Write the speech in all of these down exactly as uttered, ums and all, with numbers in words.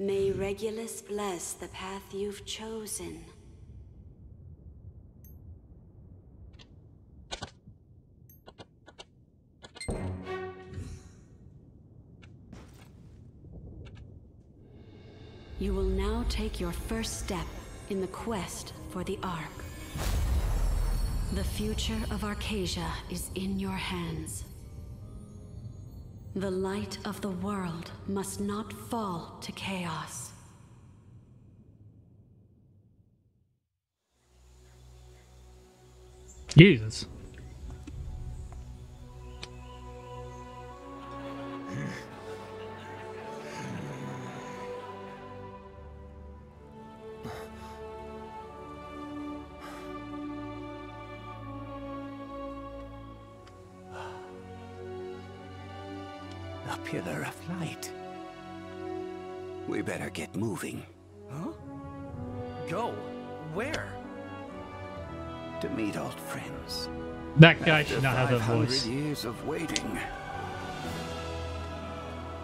May Regulus bless the path you've chosen. You will now take your first step in the quest for the Ark. The future of Arkesia is in your hands. The light of the world must not fall to chaos. Jesus. Pillar of light. We better get moving. Huh? Go? Where? To meet old friends. That guy should not have a voice. Years of waiting.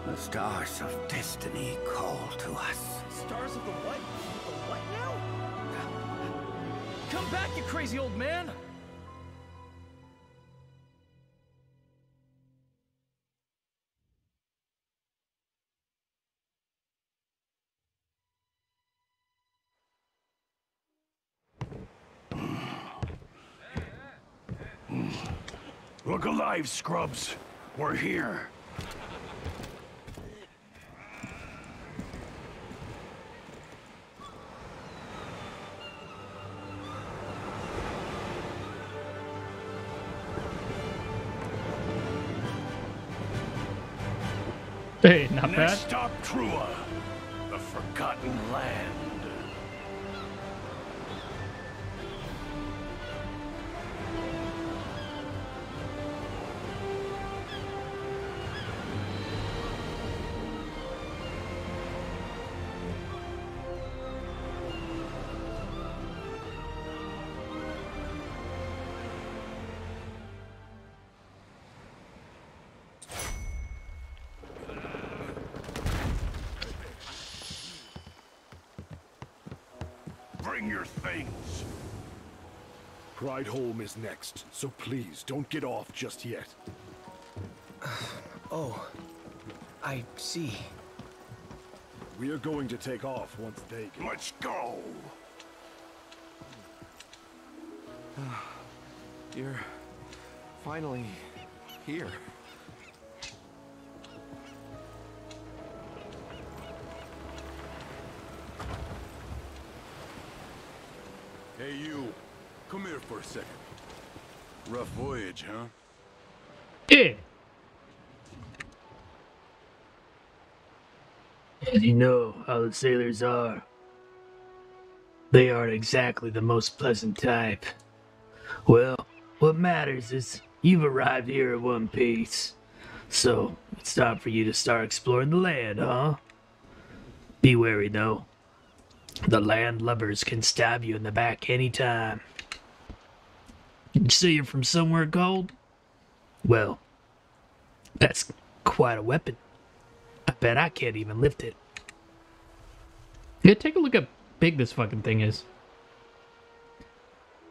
The stars of destiny call to us. Stars of the what? The what now? Come back, you crazy old man! Look alive, scrubs. We're here. Hey, not bad. Next stop, Trula, the Forgotten Land. Prideholm is next, so please don't get off just yet. Uh, oh, I see. We are going to take off once they get. Let's go. Uh, you're finally here. Hey, you. Come here for a second. Rough voyage, huh? Yeah. As you know how the sailors are, they aren't exactly the most pleasant type. Well, what matters is you've arrived here in one piece. So, it's time for you to start exploring the land, huh? Be wary, though. The landlubbers can stab you in the back anytime. You say you're from somewhere cold? Well, that's quite a weapon. I bet I can't even lift it. Yeah, take a look at how big this fucking thing is.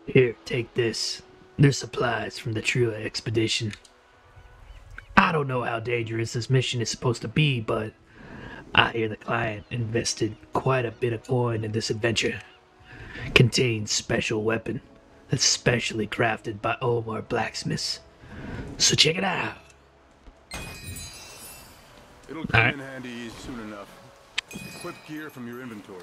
Here, take this. They're supplies from the Trula expedition. I don't know how dangerous this mission is supposed to be, but I hear the client invested quite a bit of coin in this adventure. Contains special weapon. That's specially crafted by Omar blacksmiths. So check it out. It'll come right in handy soon enough. Equip gear from your inventory.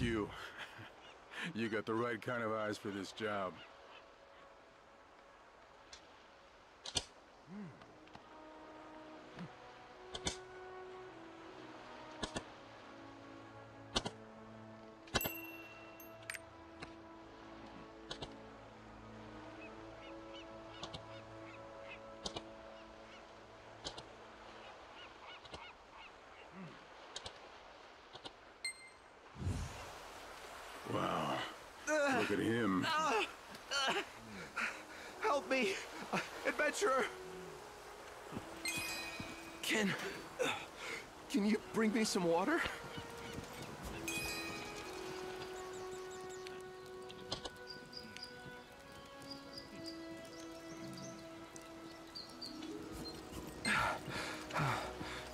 like you. You got the right kind of eyes for this job. Look at him. Uh, uh, help me, uh, adventurer. Can, uh, can you bring me some water?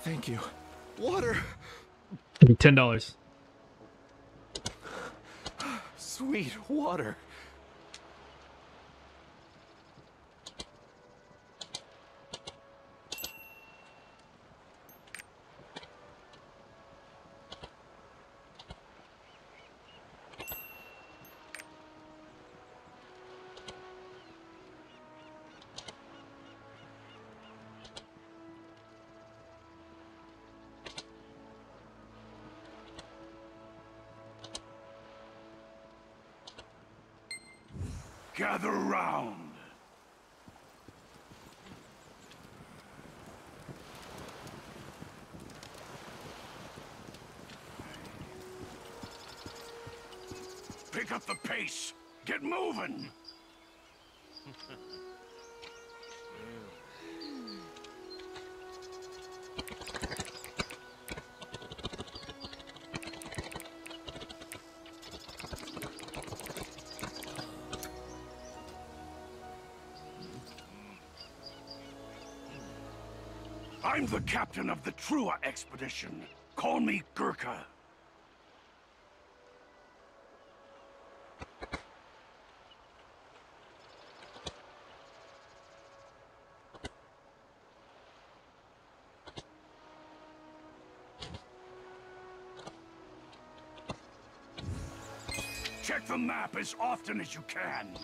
Thank you. Water. Ten dollars. Sweet water. Gather round. Pick up the pace. Get moving. I'm the captain of the Trula expedition. Call me Gurkha. Check the map as often as you can.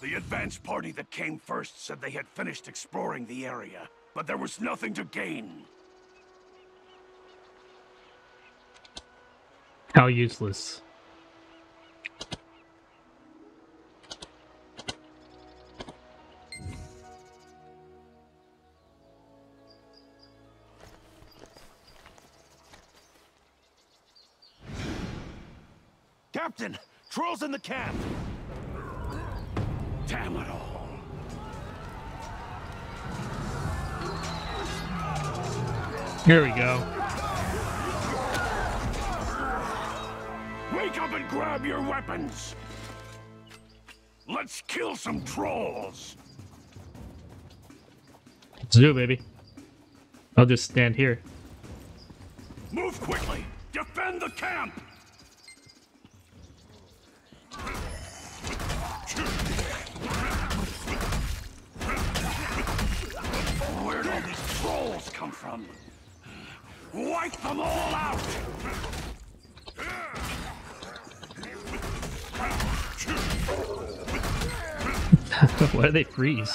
The advance party that came first said they had finished exploring the area, but there was nothing to gain. How useless. Captain, Trolls in the camp! Damn it all. Here we go. Wake up and grab your weapons. Let's kill some trolls. Let's do it, baby. I'll just stand here. Move quickly. Defend the camp. From. Wipe them all out! Why do they freeze?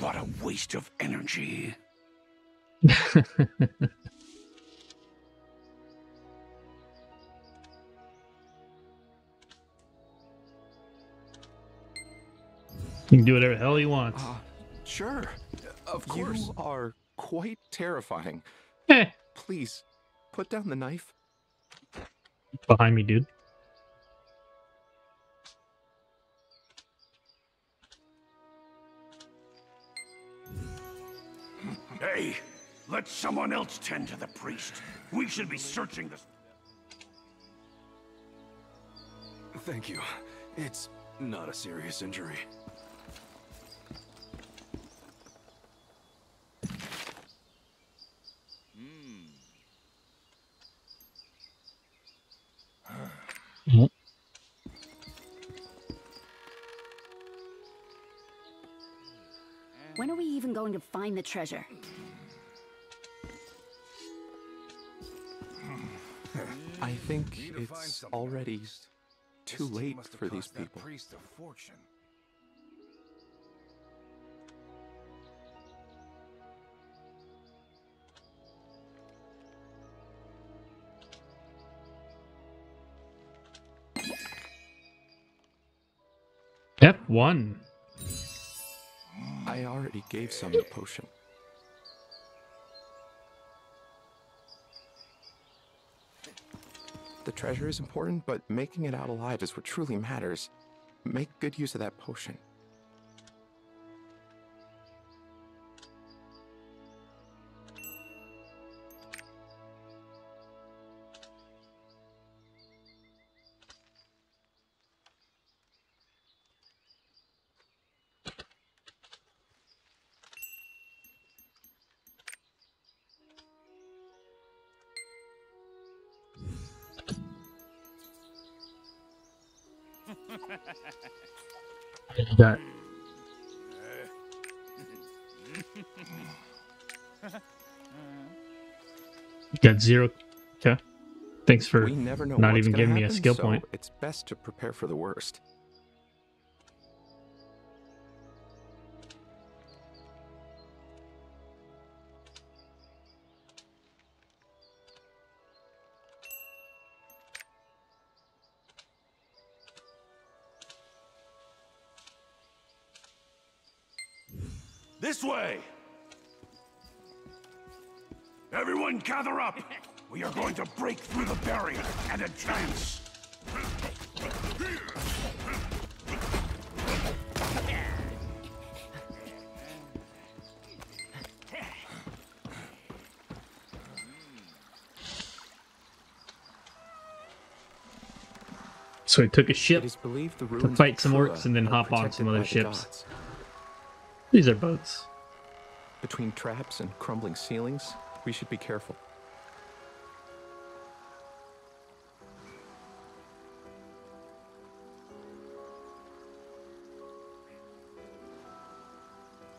What a waste of energy. You can do whatever the hell you want. Uh, sure. Of course. You are quite terrifying. Eh. Please, put down the knife. Behind me, dude. Hey, let someone else tend to the priest. We should be searching this. Thank you. It's not a serious injury. When are we even going to find the treasure? I think it's already too late for these people. Step one. I already gave some the potion. The treasure is important, but making it out alive is what truly matters. Make good use of that potion. That. Got zero. Okay. Thanks for not even giving me a skill point. It's best to prepare for the worst. This way! Everyone gather up! We are going to break through the barrier and advance! So he took a ship to fight some orcs and then hop on some other ships. These are boats. Between traps and crumbling ceilings, we should be careful.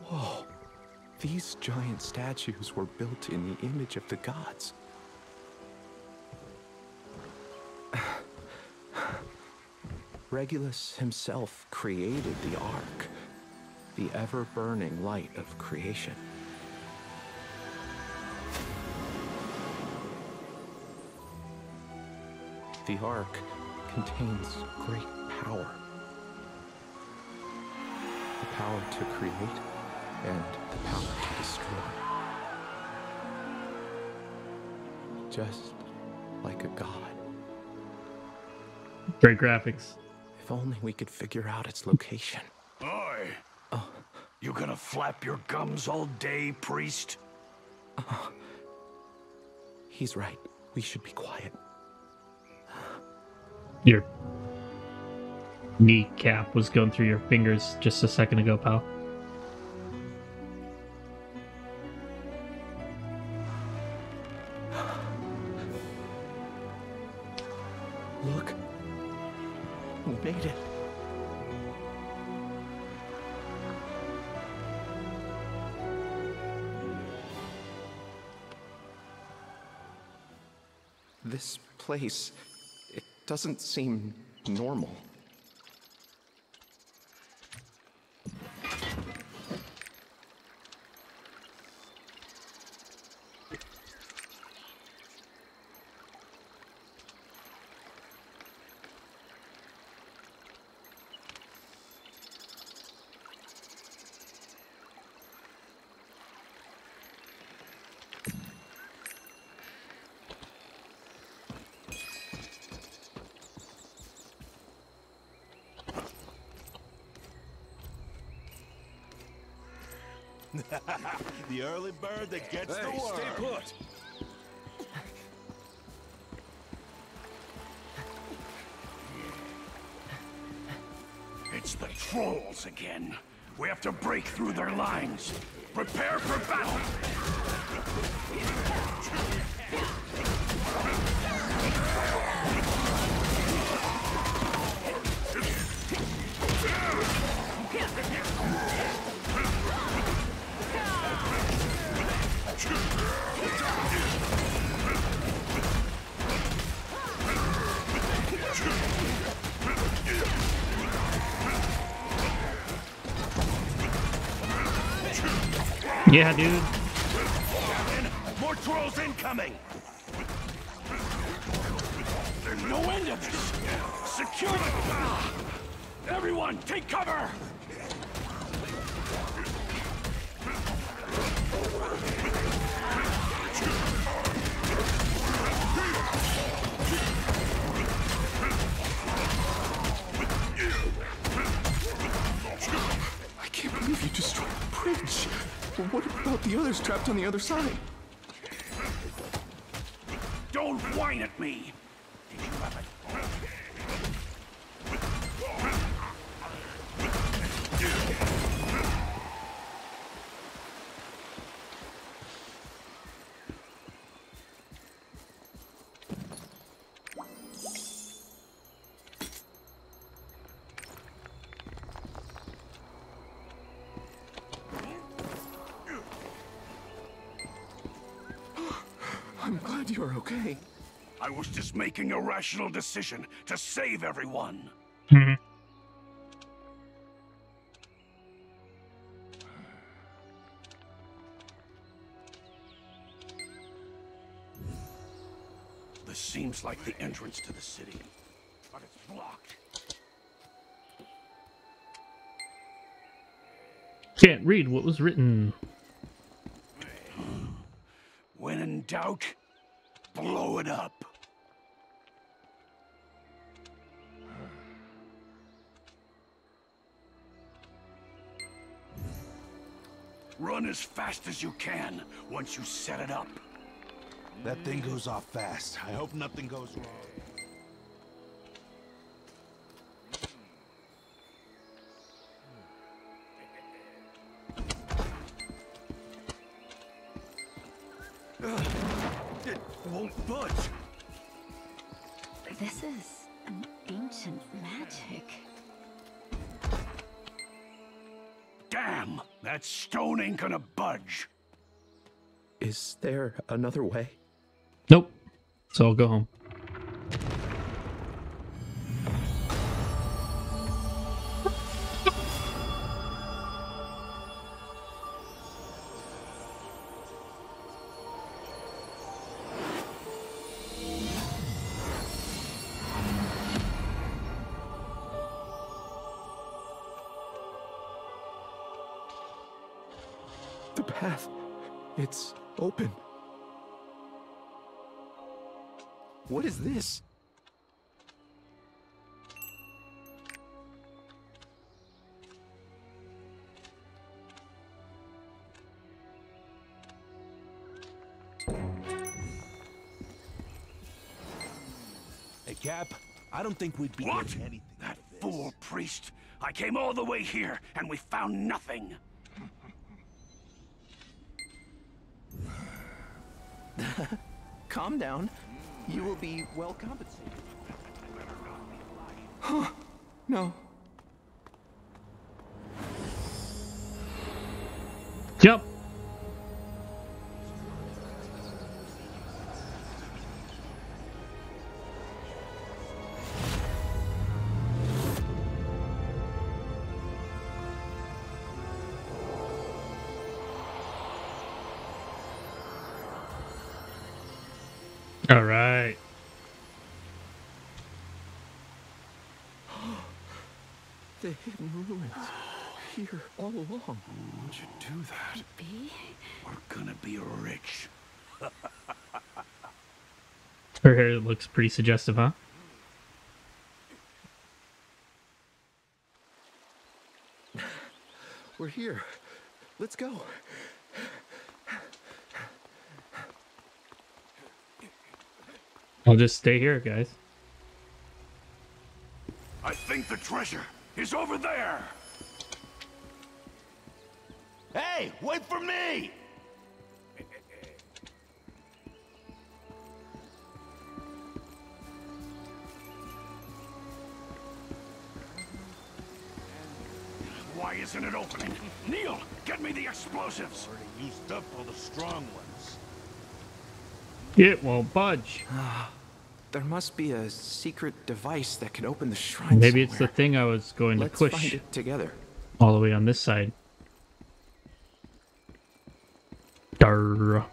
Whoa! These giant statues were built in the image of the gods. Regulus himself created the Ark. The ever-burning light of creation. The Ark contains great power. The power to create and the power to destroy. Just like a god. Great graphics. If only we could figure out its location. Oi! You gonna flap your gums all day, priest? Uh, he's right. We should be quiet. Your kneecap was going through your fingers just a second ago, pal. Look. We made it. This place, it doesn't seem normal. The early bird that gets hey, the worm. Stay put. It's the trolls again. We have to break through their lines. Prepare for battle. Yeah, dude. More trolls incoming. There's no end of this. Secure it. Everyone, take cover. I can't believe you destroyed the bridge. Well, what about the others trapped on the other side? Don't whine at me! Did you have it? Okay. I was just making a rational decision to save everyone. Mm-hmm. This seems like the entrance to the city, but it's blocked. Can't read what was written. When in doubt, blow it up. Run as fast as you can once you set it up. That thing goes off fast. I hope nothing goes wrong. This is an ancient magic. Damn! That stone ain't gonna budge. Is there another way? Nope. So I'll go home. It's open. What is this? Hey, Cap, I don't think we'd be doing anything. What? That fool priest. I came all the way here and we found nothing. Calm down. You will be well compensated. Huh. No. Yep. All right. The hidden ruins here all along. Why'd you do that? Be? We're gonna be rich. Her hair looks pretty suggestive, huh? We're here. Let's go. I'll just stay here, guys. I think the treasure is over there. Hey, wait for me. Why isn't it opening? Neil, get me the explosives. I already used up all the strong ones. It won't budge. Uh, there must be a secret device that can open the shrine. Maybe somewhere. It's the thing I was going Let's to push find it together. All the way on this side. Darr.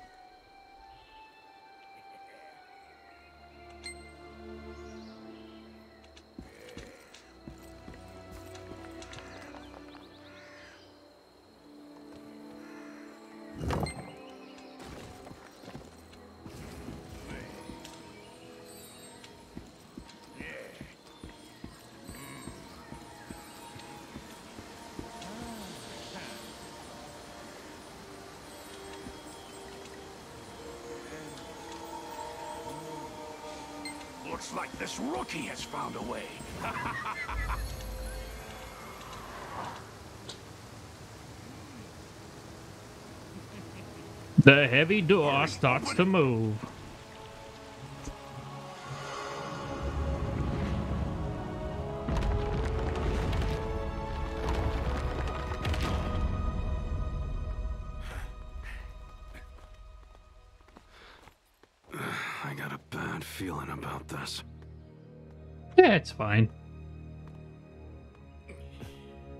Looks like this rookie has found a way. The heavy door starts to move. It's fine.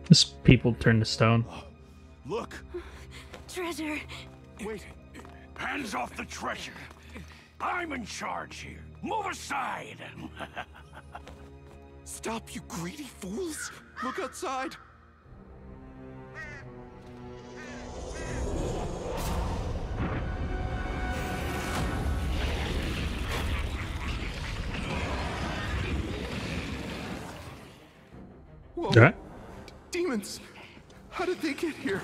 Just people turn to stone. Look! Treasure! Wait! Hands off the treasure! I'm in charge here! Move aside! Stop, you greedy fools! Look outside! Right. Demons! How did they get here?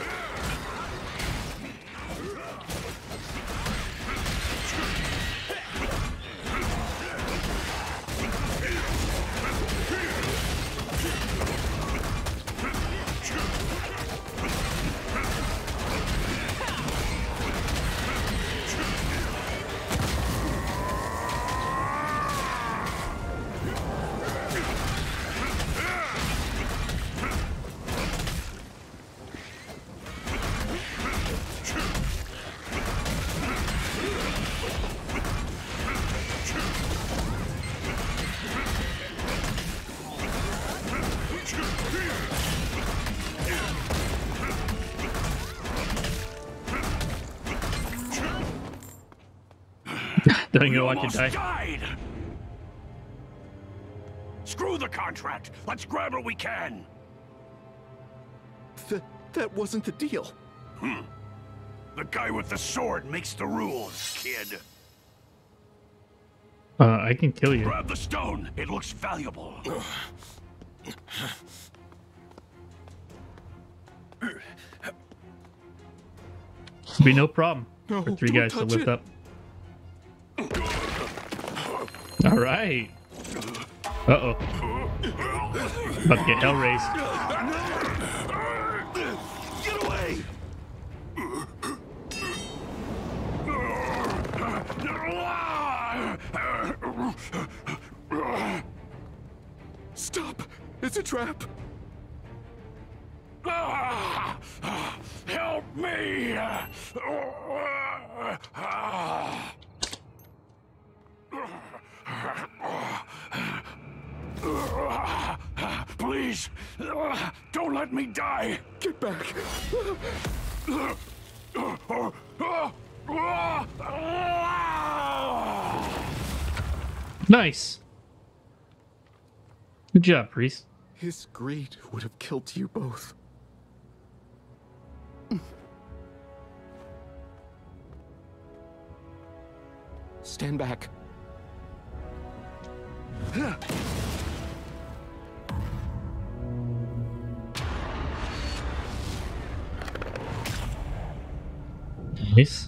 Don't you watch it die? Died. Screw the contract. Let's grab what we can. Th that wasn't the deal. Hmm. The guy with the sword makes the rules, kid. Uh, I can kill you. Grab the stone. It looks valuable. It'll be no problem no, for three guys to lift it. up. All right. Uh-oh. About to get hell raised. Get away! Stop! It's a trap. Help me! Please, don't let me die. Get back. Nice. Good job, Priest. His greed would have killed you both. Stand back. Nice.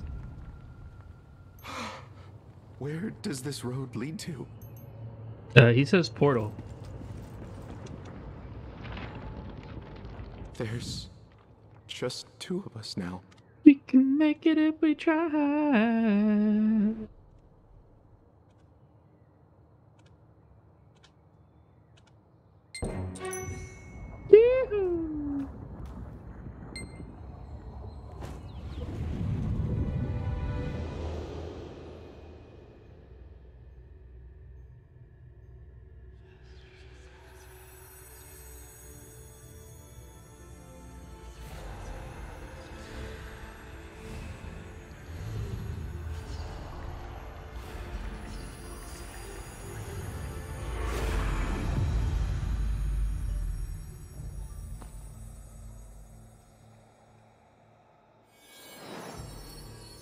Where does this road lead to? Uh, he says portal. There's just two of us now. We can make it if we try. Yee-hoo.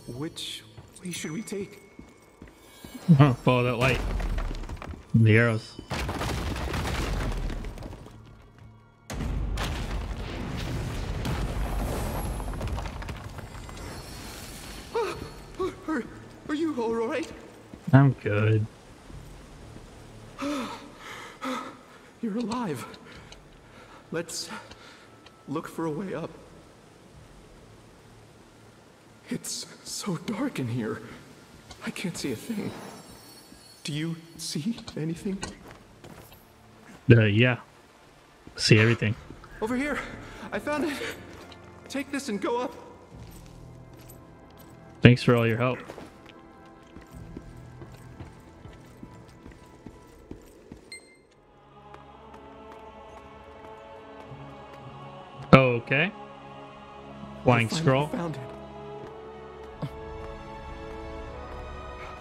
Which way should we take? Follow that light. The arrows. Oh, are, are you all right? I'm good. You're alive. Let's look for a way up. It's so dark in here. I can't see a thing. Do you see anything? Uh, yeah. See everything. Over here. I found it. Take this and go up. Thanks for all your help. Oh, okay. Flying scroll. Found it.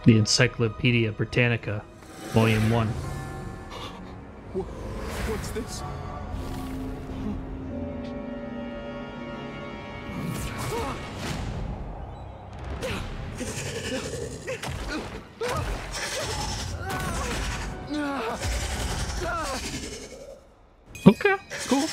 The Encyclopedia Britannica, Volume One. What's this? Okay, cool.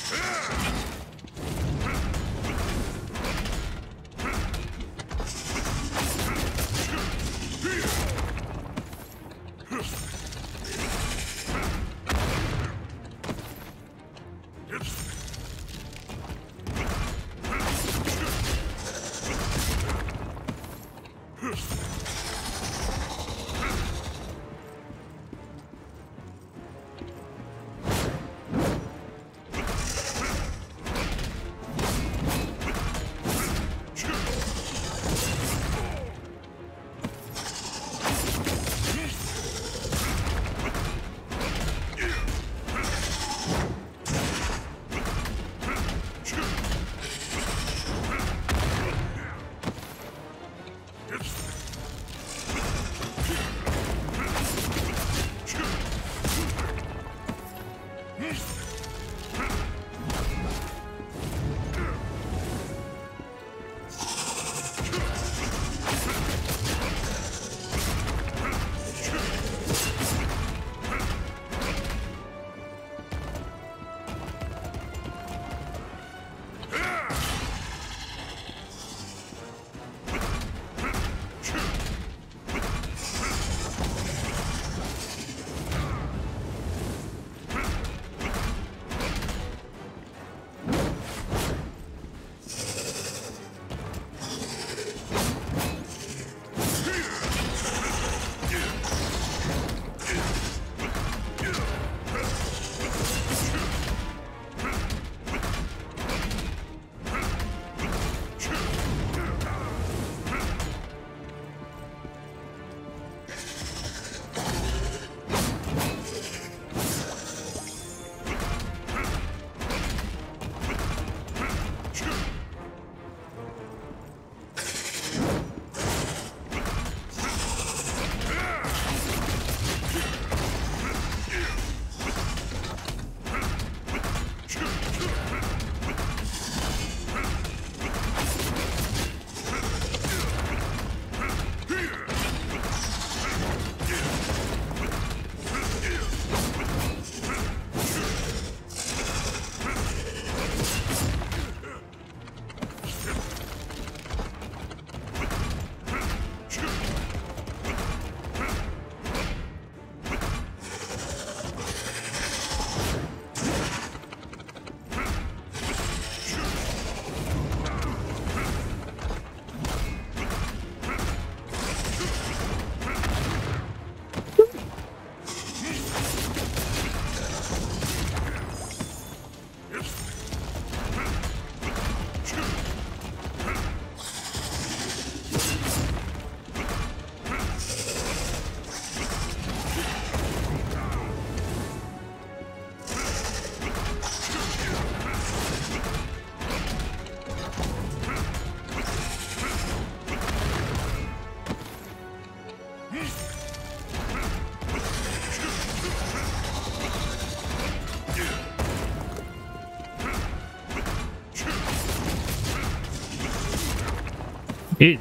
Jesus.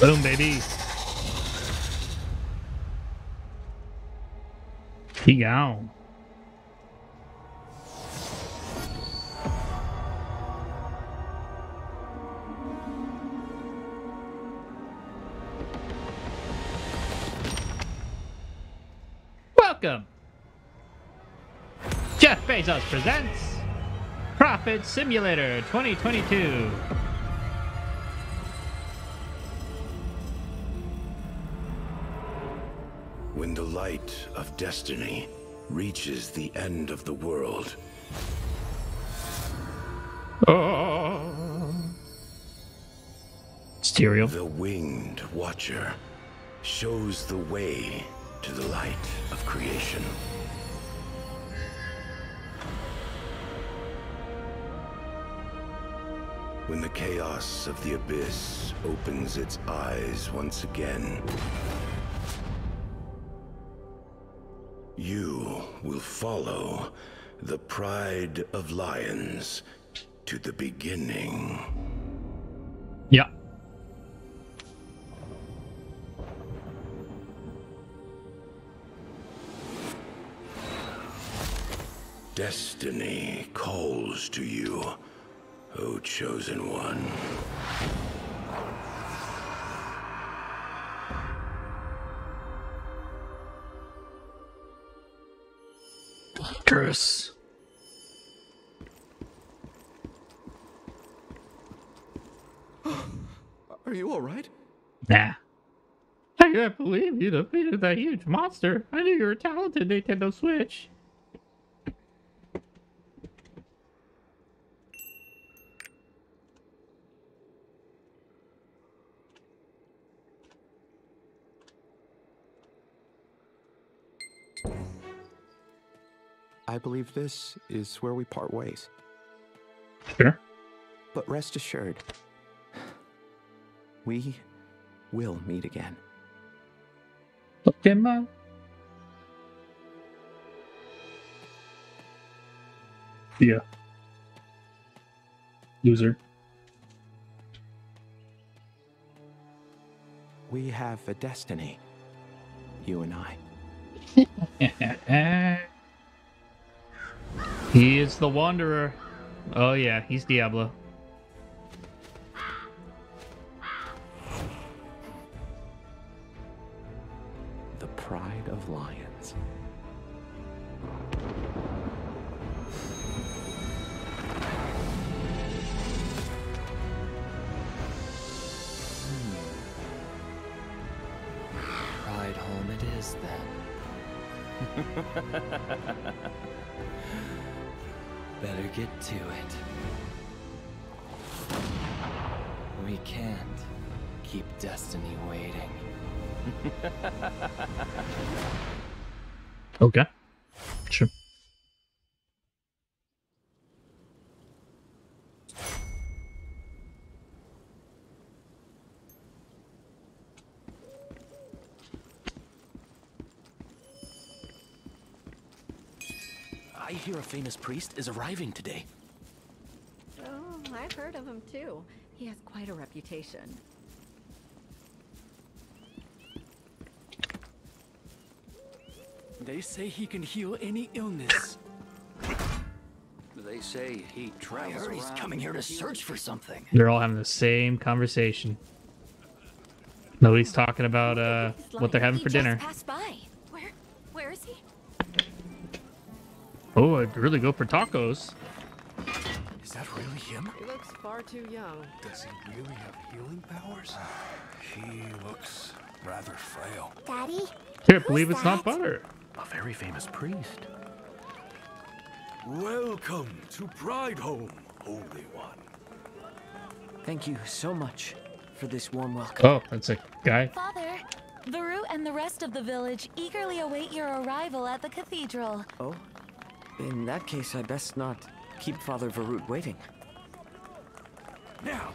Boom, baby. He gone. Welcome. Jeff Bezos presents Profit Simulator twenty twenty-two. When the light of destiny reaches the end of the world, oh. Stereo. The winged watcher shows the way to the light of creation. When the chaos of the abyss opens its eyes once again, you will follow the pride of lions to the beginning. Yeah. Destiny calls to you, O chosen one. Curse. Are you all right? Nah. I can't believe you defeated that huge monster. I knew you were talented, Nintendo Switch. I believe this is where we part ways. Sure. But rest assured, we will meet again. Okay, Mom. Yeah. Loser. We have a destiny, you and I. He is the Wanderer. Oh yeah, he's Diablo. The pride of lions. Hmm. Prideholm it is then. Better get to it. We can't keep destiny waiting. Okay. Sure. I hear a famous priest is arriving today. Oh, I've heard of him too. He has quite a reputation. They say he can heal any illness. They say he travels. I heard he's coming here to search for something. They're all having the same conversation. Nobody's talking about uh, what they're having for dinner. Passed by. Where, where is he? Oh, I'd really go for tacos. Is that really him? He looks far too young. Does he really have healing powers? He looks rather frail. Daddy? Can't believe it's not butter. A very famous priest. Welcome to Prideholm, Holy One. Thank you so much. for this warm welcome. Oh, that's a guy. Father, Verrug and the rest of the village eagerly await your arrival at the cathedral. Oh, in that case, I best not keep Father Verrug waiting. Now,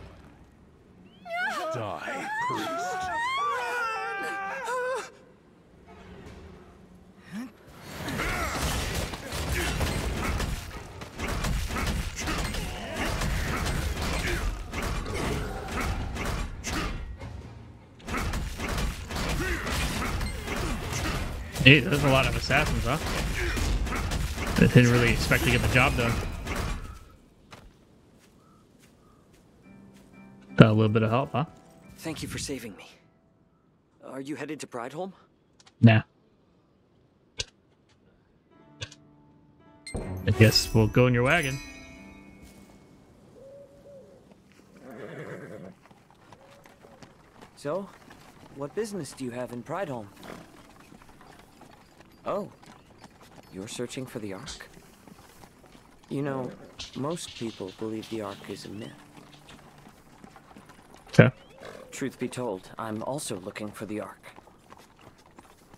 no. Die, priest. Hey, there's a lot of assassins, huh? They didn't really expect to get the job done. Got a little bit of help, huh? Thank you for saving me. Are you headed to Prideholm? Nah. I guess we'll go in your wagon. So, what business do you have in Prideholm? Oh, you're searching for the Ark? You know, most people believe the Ark is a myth. Yeah. Truth be told, I'm also looking for the Ark.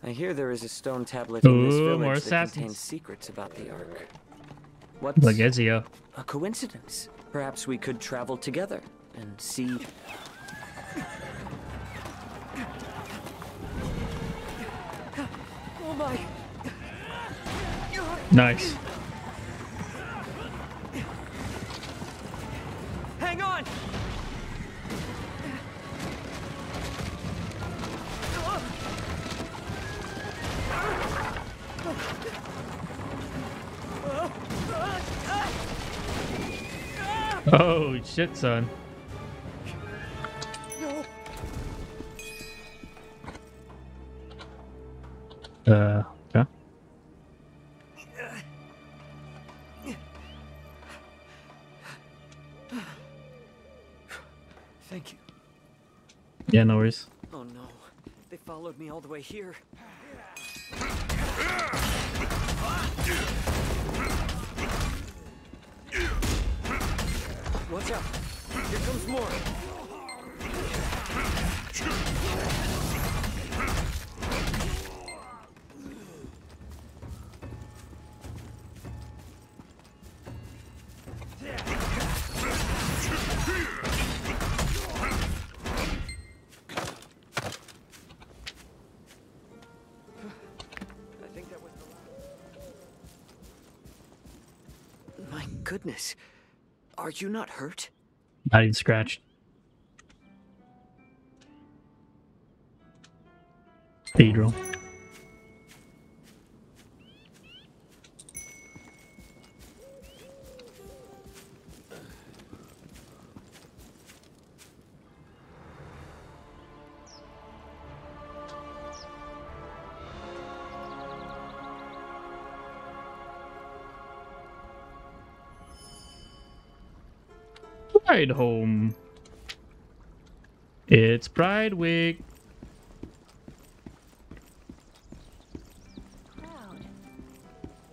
I hear there is a stone tablet in this Ooh, village that contains secrets about the Ark. What's like Ezio. A coincidence? Perhaps we could travel together and see... Oh my... Nice. Hang on. Oh shit, son. Uh, yeah. Thank you. Yeah, no worries. Oh no, they followed me all the way here. Watch out! Here comes more. Goodness, are you not hurt? Not even scratched. Cathedral. Prideholm. It's Pride Week.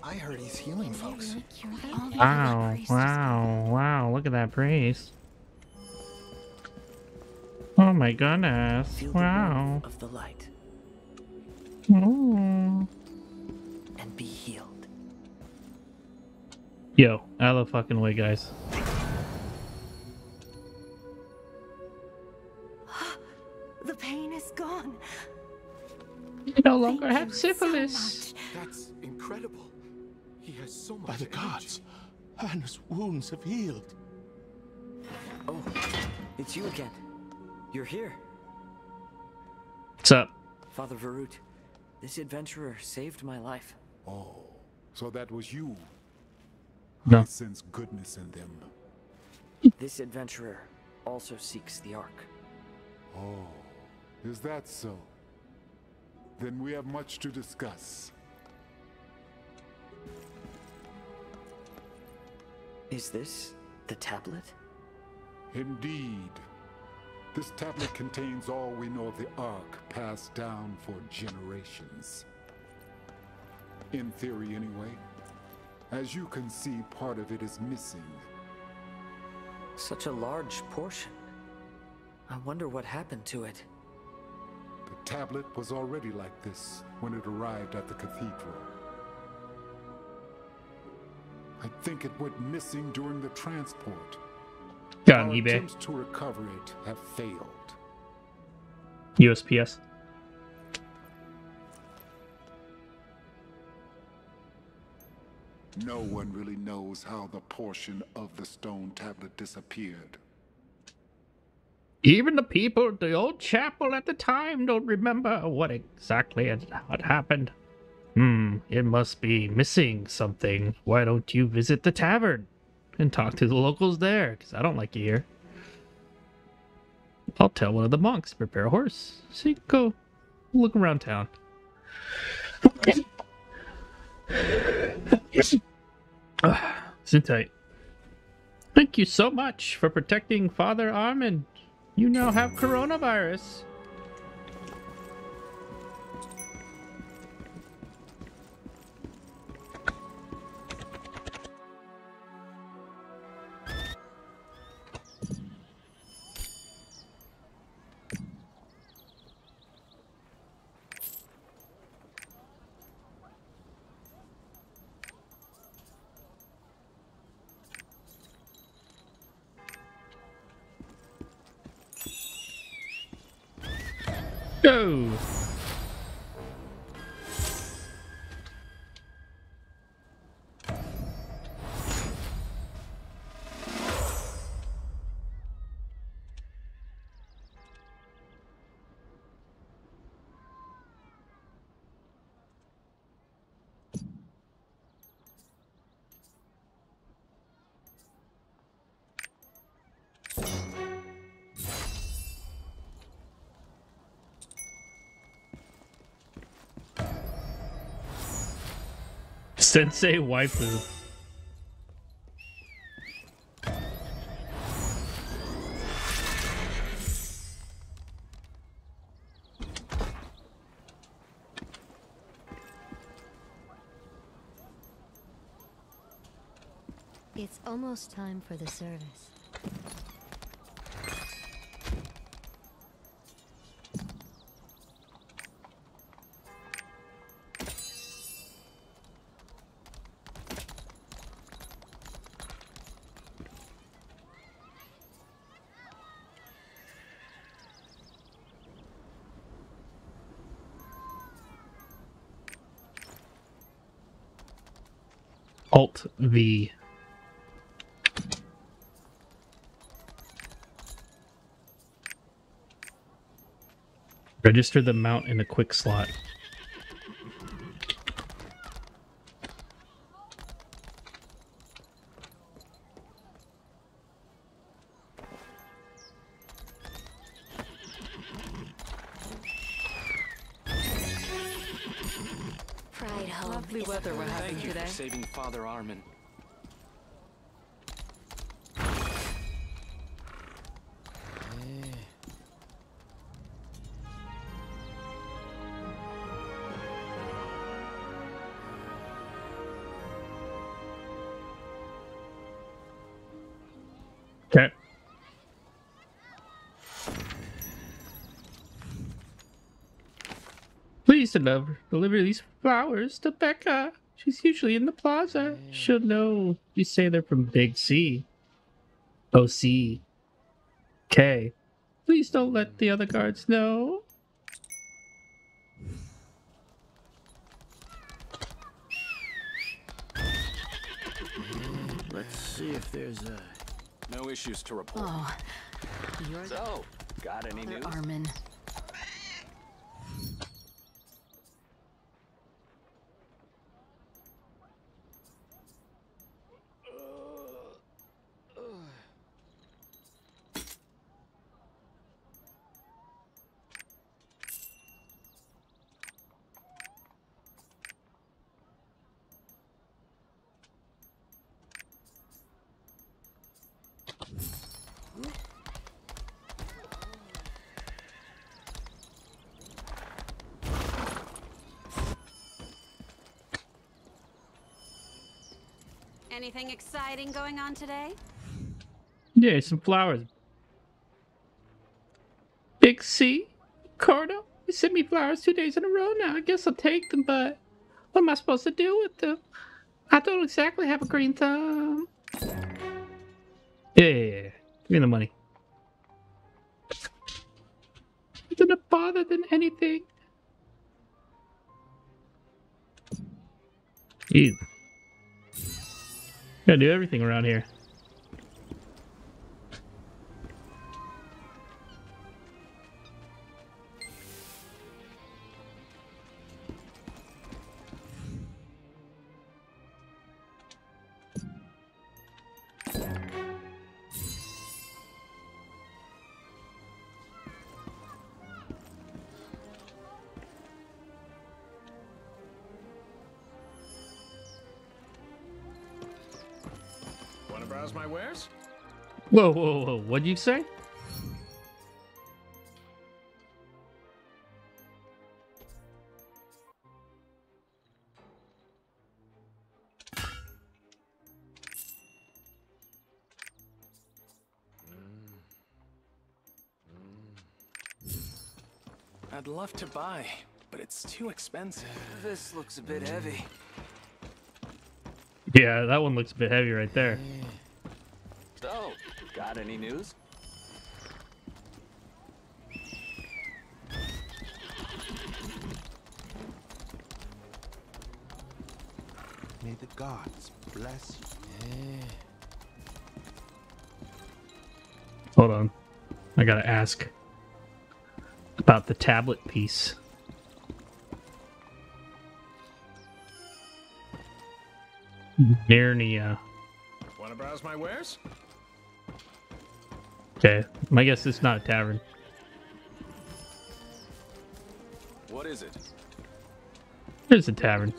I heard he's healing folks. Wow, wow, wow, look at that priest. Oh my goodness. Wow. Of the light. Oh. And be healed. Yo, out of the fucking way, guys. No longer have syphilis. So that's incredible. He has so much. By the gods, Anna's wounds have healed. Oh, it's you again. You're here. What's up, Father Verrug? This adventurer saved my life. Oh, so that was you. No. I sense goodness in them. This adventurer also seeks the Ark. Oh, is that so? Then we have much to discuss. Is this the tablet? Indeed. This tablet contains all we know of the Ark, passed down for generations. In theory, anyway. As you can see, part of it is missing. Such a large portion. I wonder what happened to it. The tablet was already like this when it arrived at the cathedral. I think it went missing during the transport. Got an eBay. Our attempts to recover it have failed. U S P S. No one really knows how the portion of the stone tablet disappeared. Even the people at the old chapel at the time don't remember what exactly had, had happened. Hmm, it must be missing something. Why don't you visit the tavern and talk to the locals there? Because I don't like you here. I'll tell one of the monks, prepare a horse. So you can go look around town. Sit tight. Thank you so much for protecting Father Armin. You now have coronavirus. Go. Sensei waifu. It's almost time for the service. Alt V. Register the mount in a quick slot. Saving Father Armin. Okay. Please deliver deliver these flowers to Becca. She's usually in the plaza. She'll know you say they're from Big C. O C K. Please don't let the other guards know. Let's see if there's a... No issues to report. Oh, you're... So, got any news? Armin. Anything exciting going on today? Yeah, some flowers. Big C, Cardo, you sent me flowers two days in a row now. I guess I'll take them, but what am I supposed to do with them? I don't exactly have a green thumb. Yeah, yeah, yeah. Give me the money. It didn't bother than anything. Ew. Gotta do everything around here. My wares? Whoa, whoa, whoa, what'd you say? Mm. Mm. I'd love to buy, but it's too expensive. This looks a bit mm. heavy. Yeah, that one looks a bit heavy right there. Yeah. So, got any news? May the gods bless you. Yeah. Hold on. I gotta ask about the tablet piece. Nernia. Wanna browse my wares? Okay, I guess it's not a tavern. What is it? It's a tavern.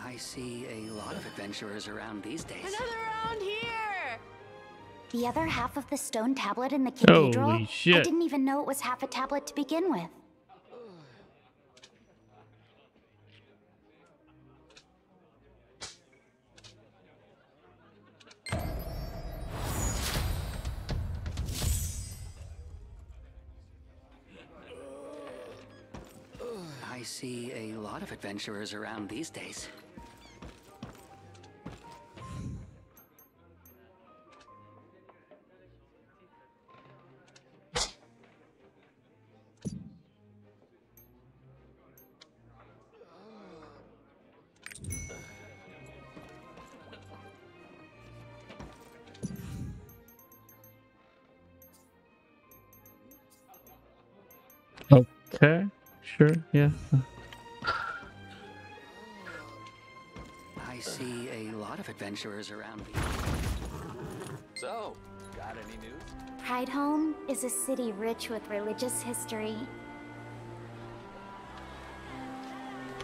I see a lot of adventurers around these days. Another round here! The other half of the stone tablet in the cathedral? Holy shit. I didn't even know it was half a tablet to begin with. I see a lot of adventurers around these days. Okay, sure, yeah. I see a lot of adventurers around me. So, got any news? Prideholm is a city rich with religious history.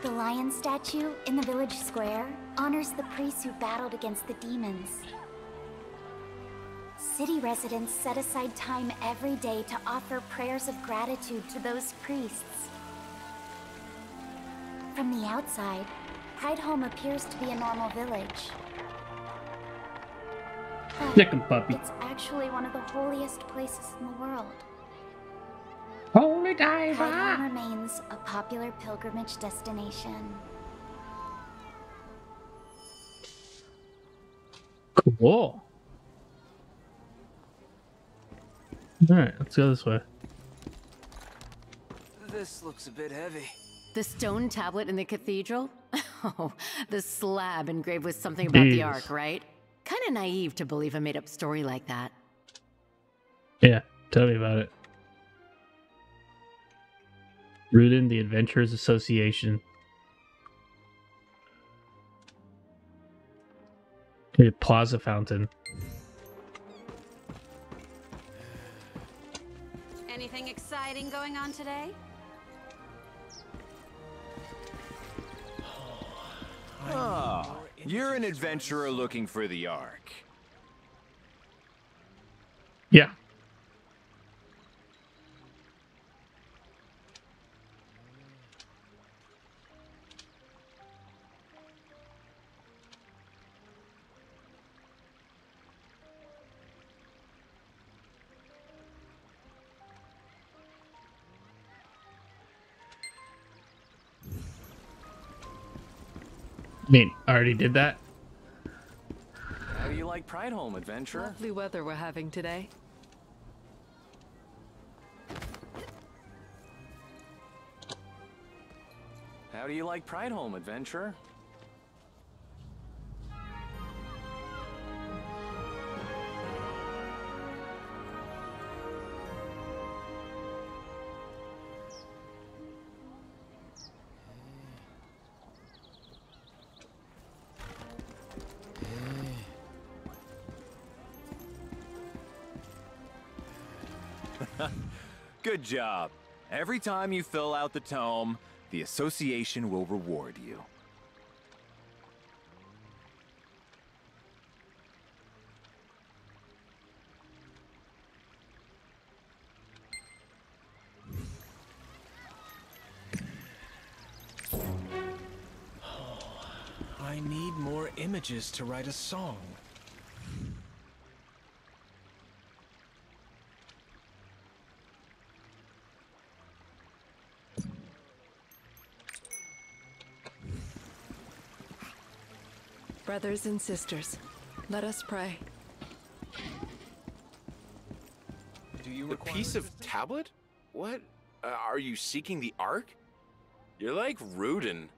The lion statue in the village square honors the priests who battled against the demons. City residents set aside time every day to offer prayers of gratitude to those priests. From the outside, Prideholm appears to be a normal village. But chicken puppy. It's actually one of the holiest places in the world. Holy diver! Prideholm remains a popular pilgrimage destination. Cool. Alright, let's go this way. This looks a bit heavy. The stone tablet in the cathedral? Oh, the slab engraved with something about Jeez. The Ark, right? Kind of naive to believe a made-up story like that. Yeah, tell me about it. Rudin, the Adventurers Association. The Plaza Fountain. Anything exciting going on today? Oh, you're an adventurer looking for the Ark. Yeah. I mean, I already did that. How do you like Prideholm, adventurer? Lovely weather we're having today. How do you like Prideholm, adventurer? Good job. Every time you fill out the tome, the association will reward you. Oh, I need more images to write a song. Brothers and sisters, let us pray. Do you require a piece of tablet? What? Uh, are you seeking the Ark? You're like Rudin.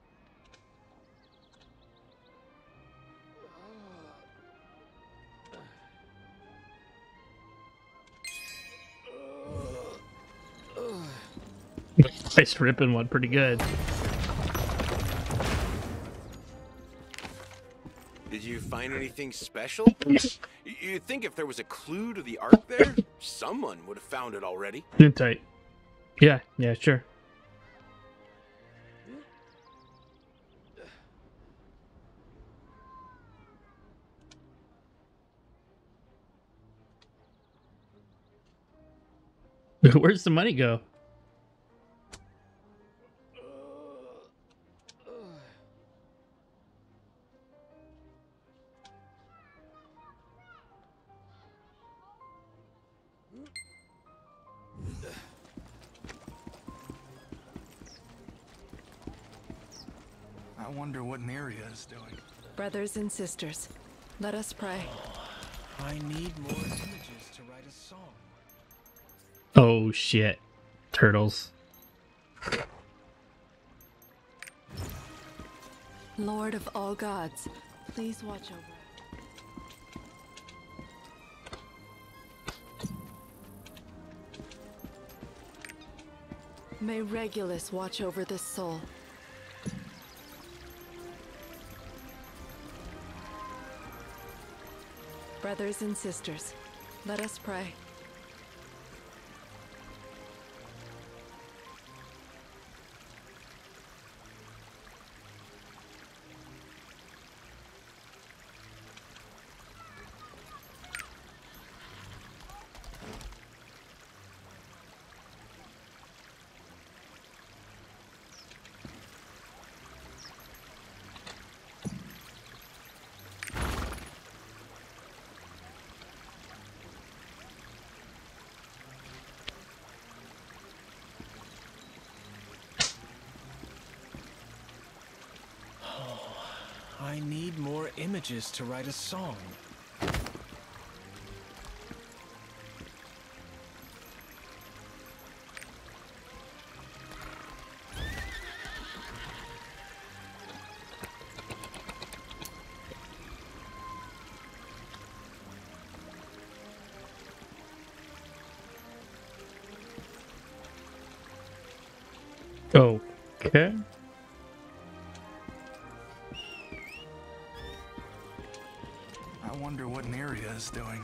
Nice ripping one, pretty good. Did you find anything special? You'd think if there was a clue to the Ark there, someone would have found it already. Too tight. Yeah, yeah, sure. Where's the money go? I wonder what Neria is doing. Brothers and sisters, let us pray. Oh, I need more images to write a song. Oh shit. Turtles. Lord of all gods, please watch over. May Regulus watch over this soul. Brothers and sisters, let us pray. I need more images to write a song. Okay. Doing.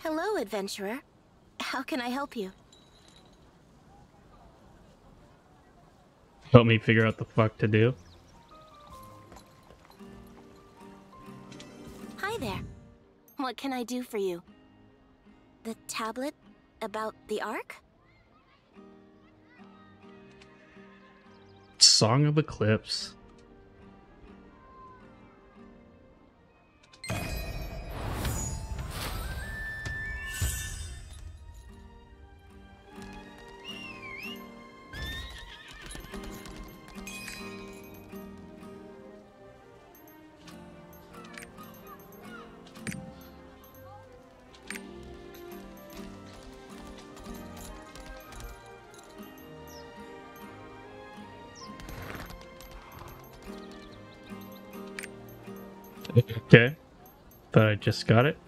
Hello, adventurer. How can I help you? Help me figure out the fuck to do. What can I do for you? The tablet about the Ark? Song of Eclipse. Okay, thought I just got it.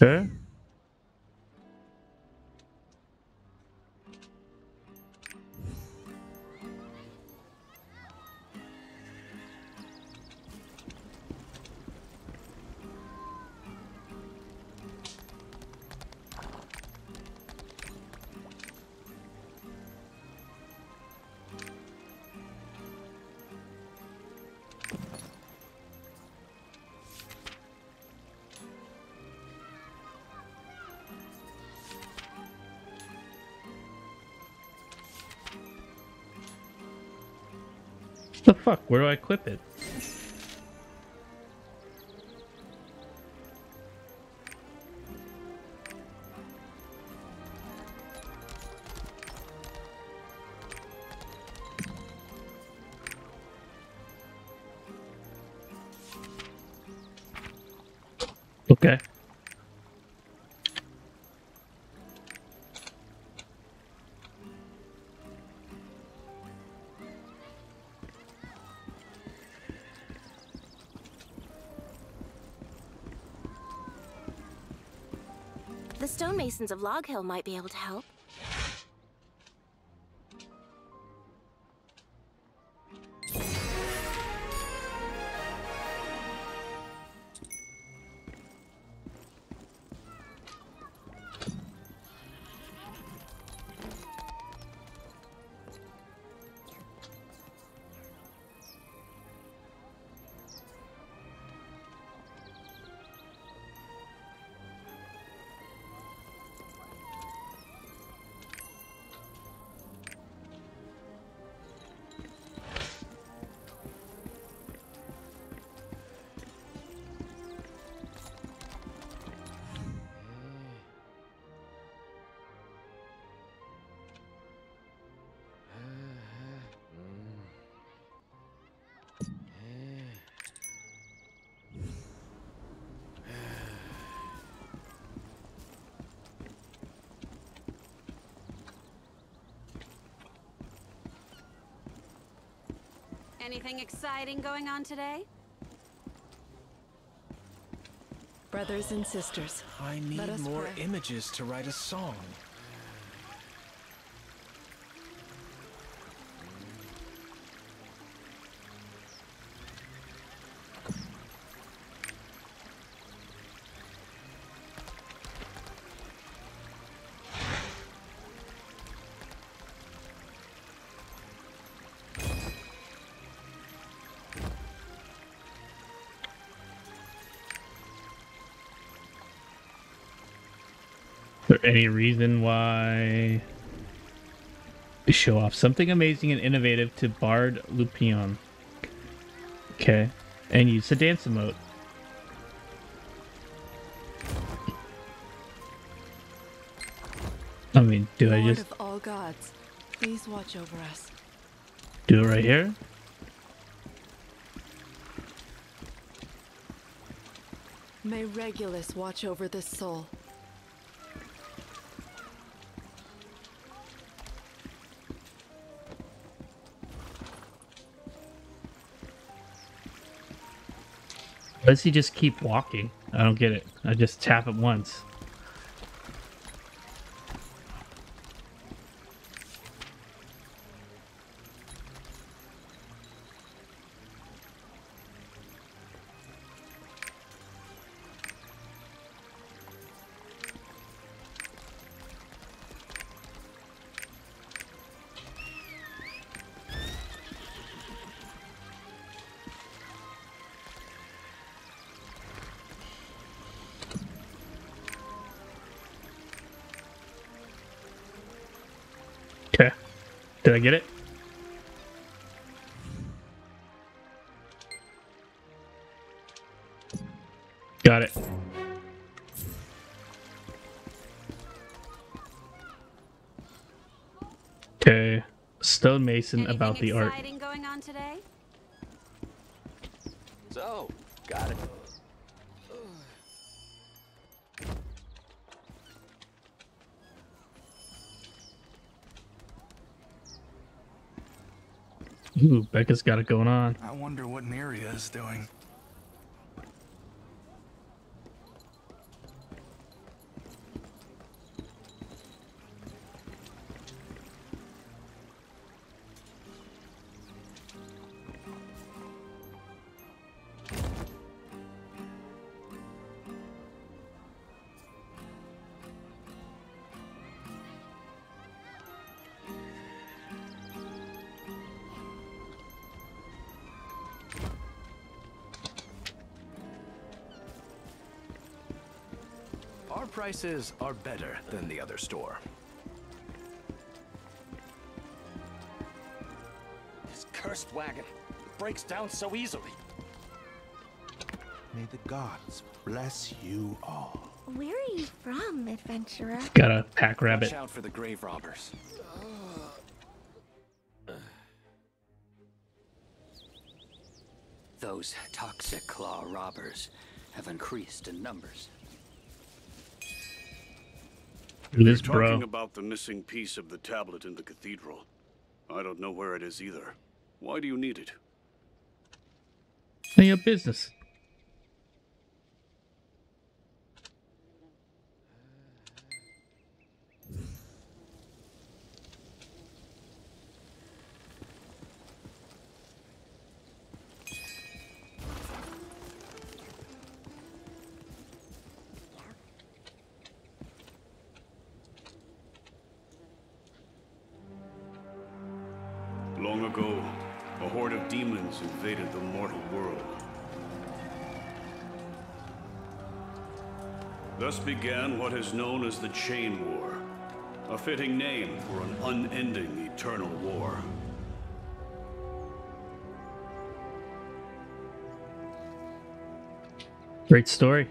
Okay. The fuck? Where do I equip it? Okay. Masons of Loghill might be able to help. Anything exciting going on today? Brothers and sisters, I need more pray. images to write a song. Is there any reason why to show off something amazing and innovative to Bard Lupion? Okay, and use the dance emote. I mean, do Lord I just of all gods, please watch over us. Do it right here? May Regulus watch over this soul. Why does he just keep walking? I don't get it. I just tap it once. Did I get it? Got it. Okay. Stonemason. Anything about the art. Going on today? So, got it. Ooh, Becca's got it going on. I wonder what Neria is doing. Prices are better than the other store. This cursed wagon breaks down so easily. May the gods bless you all. Where are you from, adventurer? Got a pack rabbit. Watch out for the grave robbers. Those Toxiclaw robbers have increased in numbers. This You're talking bro. about the missing piece of the tablet in the cathedral. I don't know where it is either. Why do you need it? Hey, your business. Invaded the mortal world. Thus began what is known as the Chain War, a fitting name for an unending eternal war. Great story.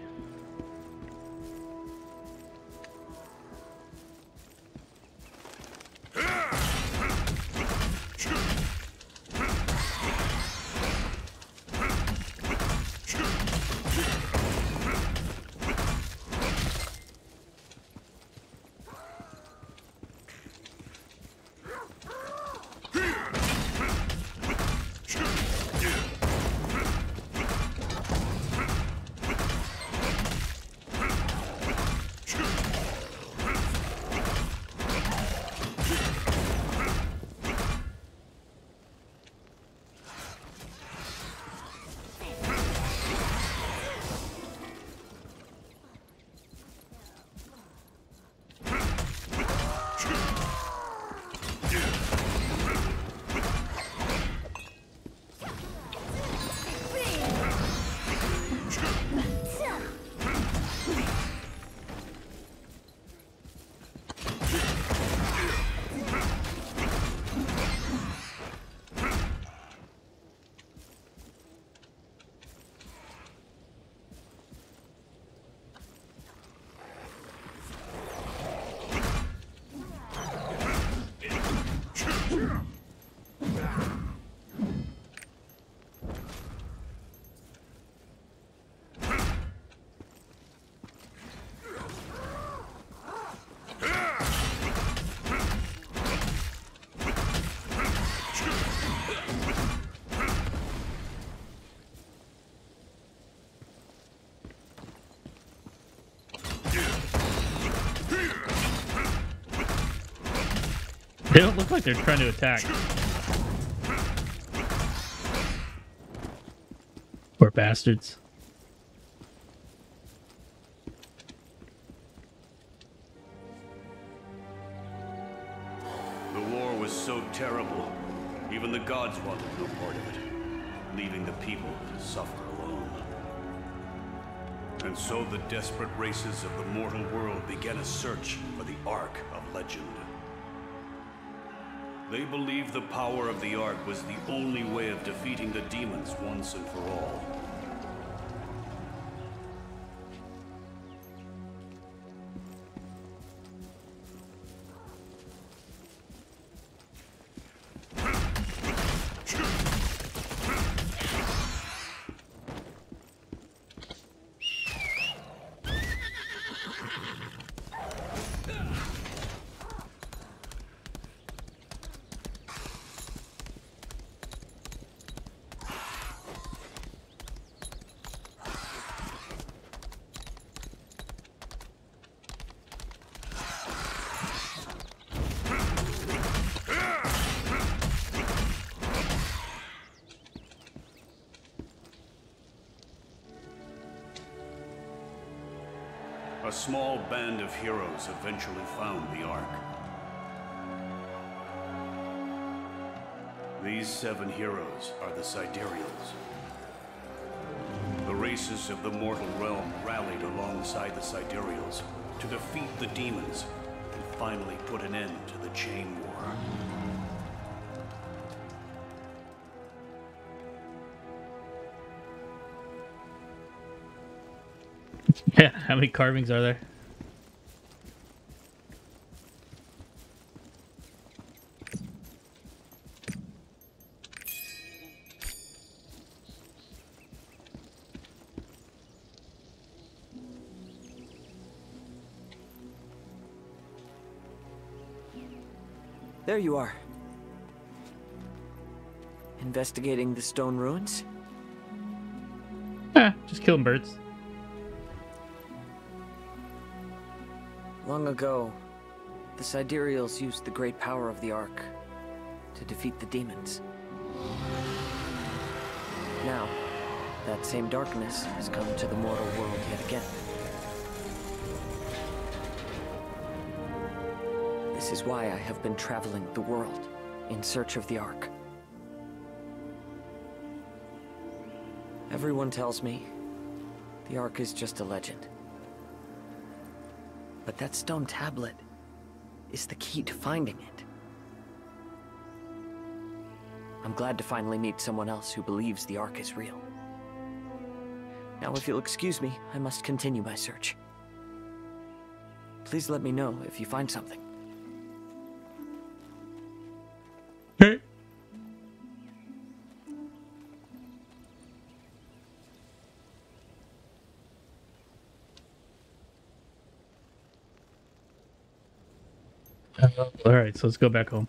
They don't look like they're trying to attack. Poor bastards. The war was so terrible, even the gods wanted no part of it, leaving the people to suffer alone. And so the desperate races of the mortal world began a search for the Ark of Legend. They believed the power of the Ark was the only way of defeating the demons once and for all. A small band of heroes eventually found the Ark. These seven heroes are the Sidereals. The races of the mortal realm rallied alongside the Sidereals to defeat the demons and finally put an end to the Chain War. Yeah, how many carvings are there? There you are. Investigating the stone ruins? Ah, just killing birds. Long ago, the Sidereals used the great power of the Ark to defeat the demons. Now, that same darkness has come to the mortal world yet again. This is why I have been traveling the world in search of the Ark. Everyone tells me the Ark is just a legend. But that stone tablet is the key to finding it. I'm glad to finally meet someone else who believes the Ark is real. Now, if you'll excuse me, I must continue my search. Please let me know if you find something. Hey. All right, so let's go back home.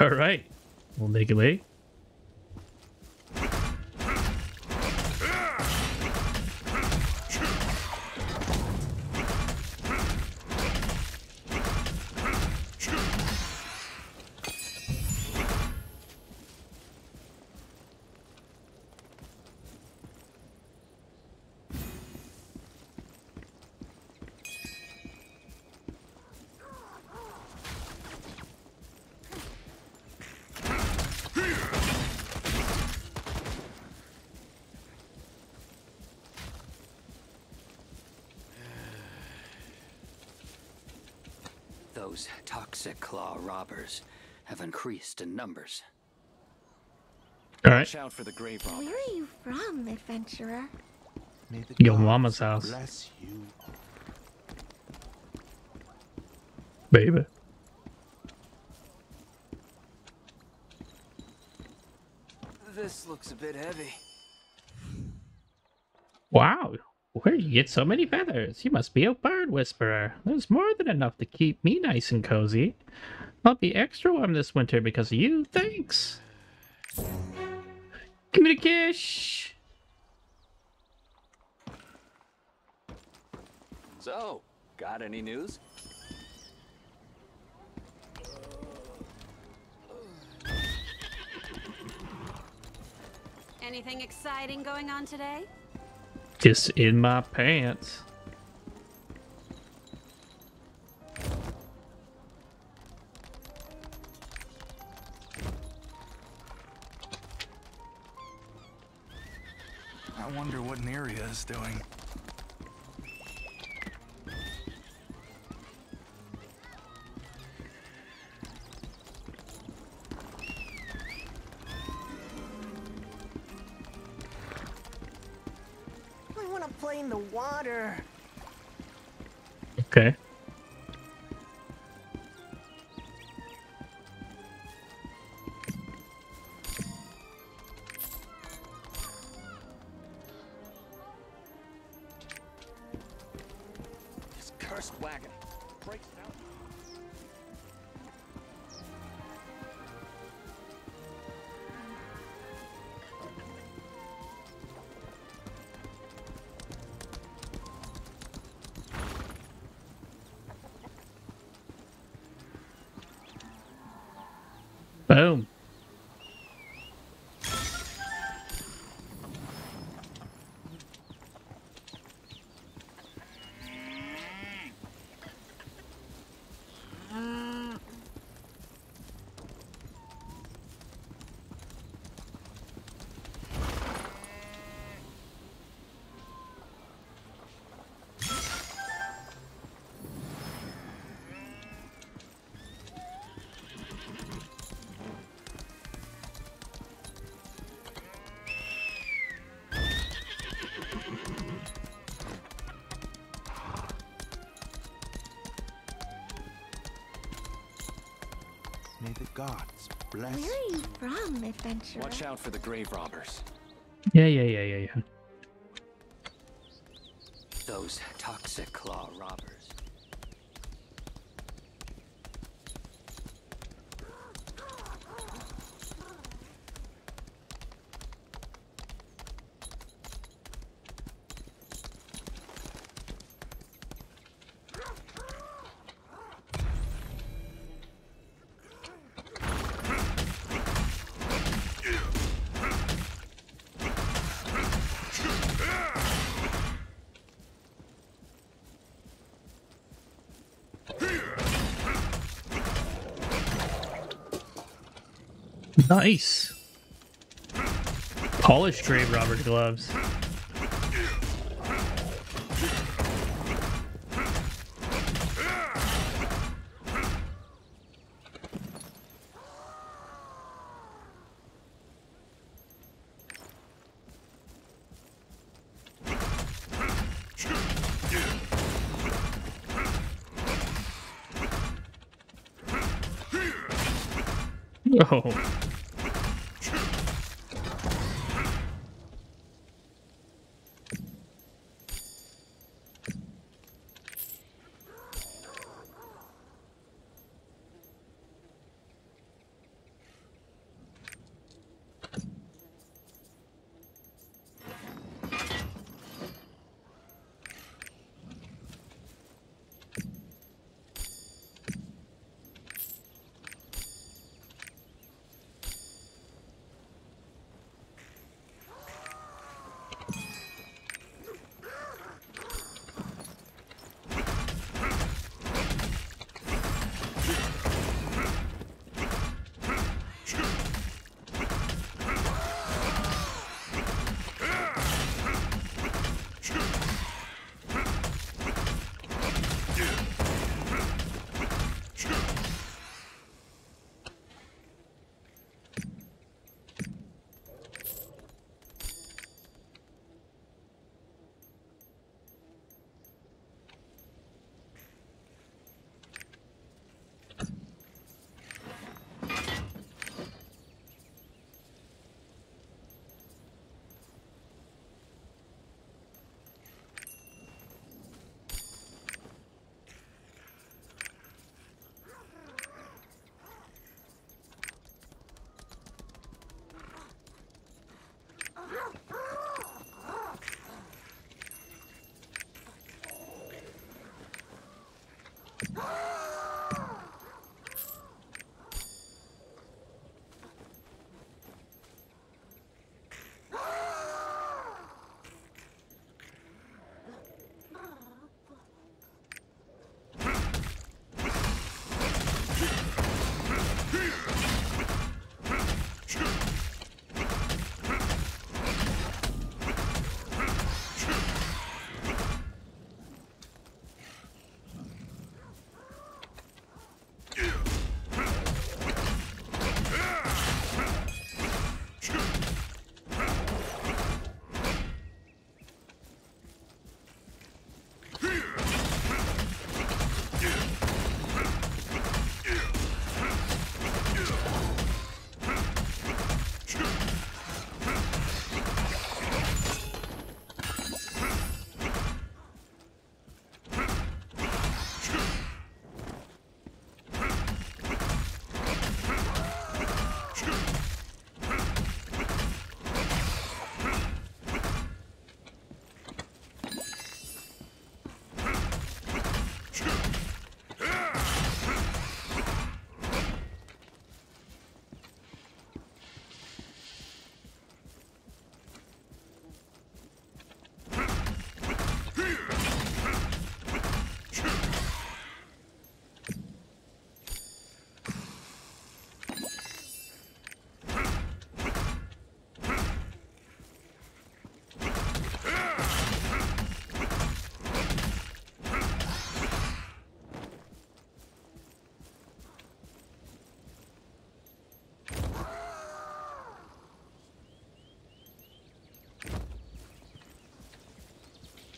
All right, we'll make it late. Those Toxiclaw robbers have increased in numbers. All right. Watch out for the grave robbers. Where are you from, adventurer? Your mama's house. Bless you. Baby. This looks a bit heavy. Wow. Where do you get so many feathers? You must be a bird whisperer. There's more than enough to keep me nice and cozy. I'll be extra warm this winter because of you. Thanks. Give me the kiss. So, got any news? Anything exciting going on today? Just in my pants. I wonder what Neria is doing. In the water. Okay. This cursed wagon breaks down. Boom. Gods bless. Where are you from, adventurer? Watch out for the grave robbers. Yeah, yeah, yeah, yeah, yeah. Those Toxiclaw robbers. Nice. Polished grave robber gloves. Oh.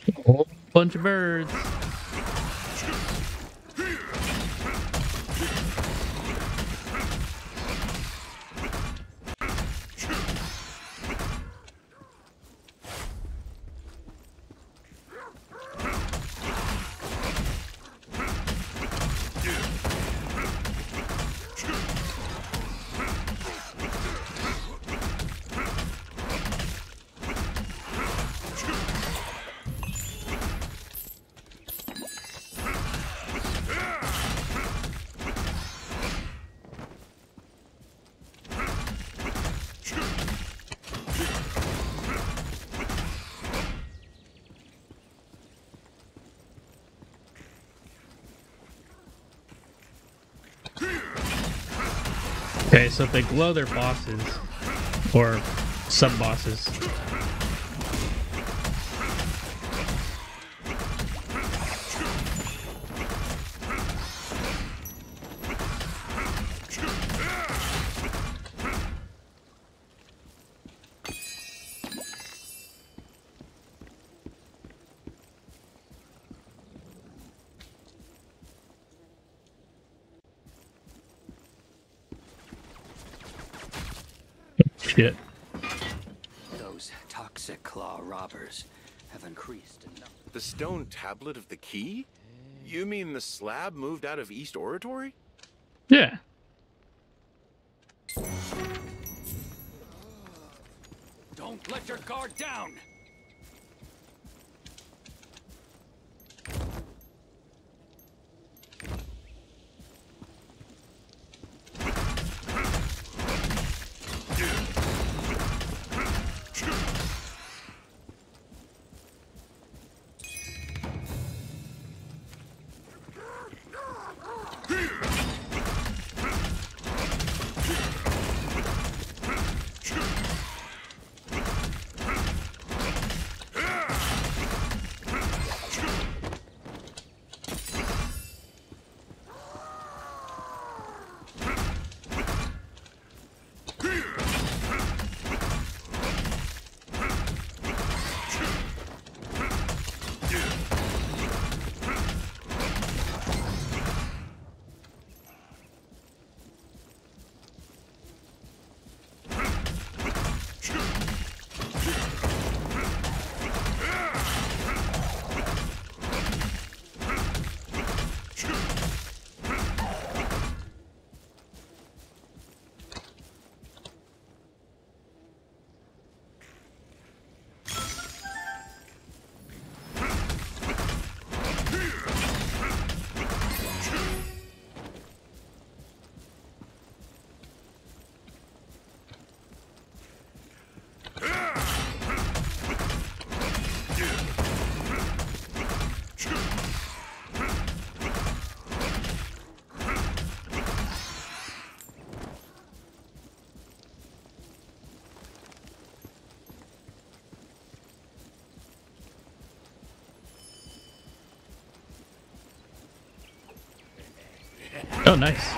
A whole bunch of birds. Okay, so if they glow their bosses, or sub-bosses. Shit. Those Toxiclaw robbers have increased enough. The stone tablet of the key? You mean the slab moved out of East Oratory? Yeah. Don't let your guard down! Oh, nice.